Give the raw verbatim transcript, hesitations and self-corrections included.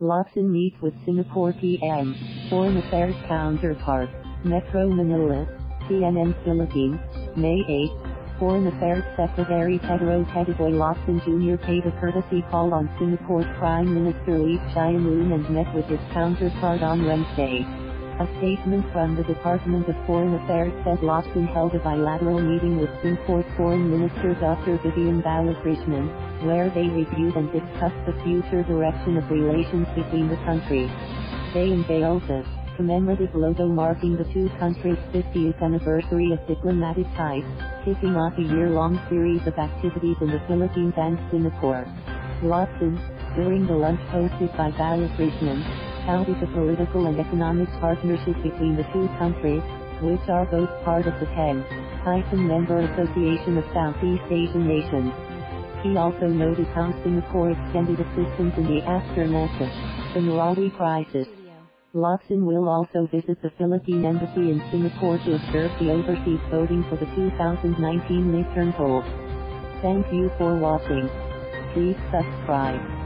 Locsin meets with Singapore P M, Foreign Affairs counterpart, Metro Manila, C N N Philippines, May eighth. Foreign Affairs Secretary Teodoro Locsin Junior paid a courtesy call on Singapore's Prime Minister Lee Hsien Loong and met with his counterpart on Wednesday. A statement from the Department of Foreign Affairs said Locsin held a bilateral meeting with Singapore's Foreign Minister Doctor Vivian Balakrishnan, where they reviewed and discussed the future direction of relations between the countries. They unveiled the commemorative logo marking the two countries' fiftieth anniversary of diplomatic ties, kicking off a year-long series of activities in the Philippines and Singapore. Locsin, during the lunch hosted by Balakrishnan, touted the political and economic partnership between the two countries, which are both part of the ten-member Association of Southeast Asian Nations. He also noted how Singapore extended assistance in the aftermath of the Marawi crisis. Locsin will also visit the Philippine Embassy in Singapore to observe the overseas voting for the two thousand nineteen midterm polls. Thank you for watching. Please subscribe.